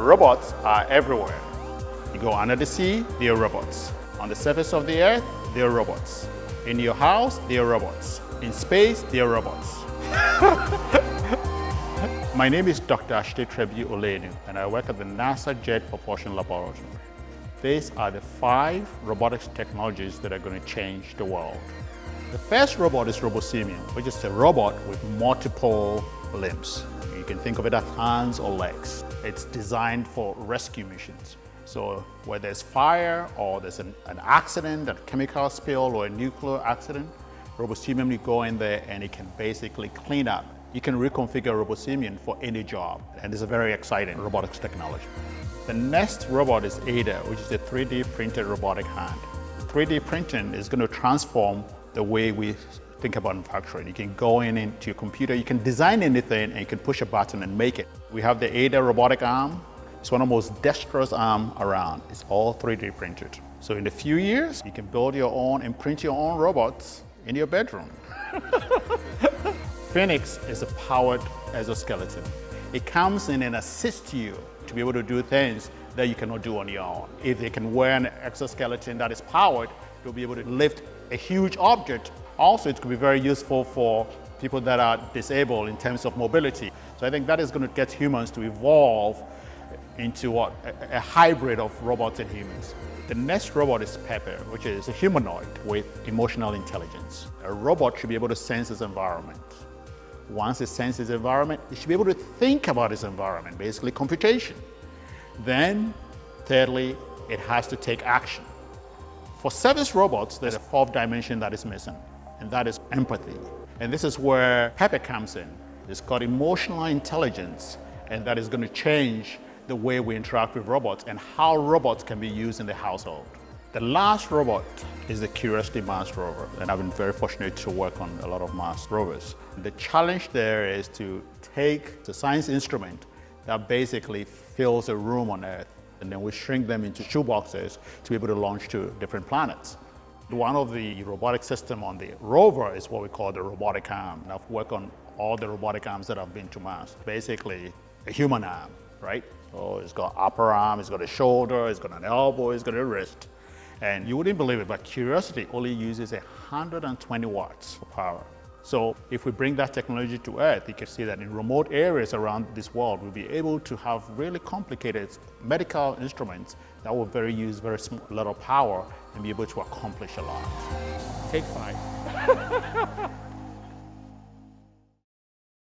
Robots are everywhere. You go under the sea, there are robots. On the surface of the earth, there are robots. In your house, there are robots. In space, there are robots. My name is Dr. Ashitey Trebi-Ollennu, and I work at the NASA Jet Propulsion Laboratory. These are the 5 robotics technologies that are going to change the world. The first robot is RoboSimian, which is a robot with multiple limbs. You can think of it as hands or legs. It's designed for rescue missions. So where there's fire or there's an accident, a chemical spill or a nuclear accident, RoboSimian, you go in there and it can basically clean up. You can reconfigure RoboSimian for any job. And it's a very exciting robotics technology. The next robot is Ada, which is a 3D printed robotic hand. 3D printing is going to transform the way we think about manufacturing. You can go in into your computer, you can design anything, and you can push a button and make it. We have the Ada robotic arm. It's one of the most dexterous arms around. It's all 3D printed. So in a few years, you can build your own and print your own robots in your bedroom. Phoenix is a powered exoskeleton. It comes in and assists you to be able to do things that you cannot do on your own. If they can wear an exoskeleton that is powered, you'll be able to lift a huge object. Also, it could be very useful for people that are disabled in terms of mobility. So I think that is going to get humans to evolve into what? A hybrid of robots and humans. The next robot is Pepper, which is a humanoid with emotional intelligence. A robot should be able to sense its environment. Once it senses its environment, it should be able to think about its environment, basically computation. Then, thirdly, it has to take action. For service robots, there's a 4th dimension that is missing, and that is empathy. And this is where Pepper comes in. It's called emotional intelligence, and that is going to change the way we interact with robots and how robots can be used in the household. The last robot is the Curiosity Mars rover, and I've been very fortunate to work on a lot of Mars rovers. The challenge there is to take the science instrument that basically fills a room on Earth, and then we shrink them into shoeboxes to be able to launch to different planets. One of the robotic systems on the rover is what we call the robotic arm. And I've worked on all the robotic arms that have been to Mars. Basically, a human arm, right? So it's got upper arm, it's got a shoulder, it's got an elbow, it's got a wrist. And you wouldn't believe it, but Curiosity only uses 120 watts of power. So if we bring that technology to Earth, you can see that in remote areas around this world, we'll be able to have really complicated medical instruments that will use very little power and be able to accomplish a lot. Take 5.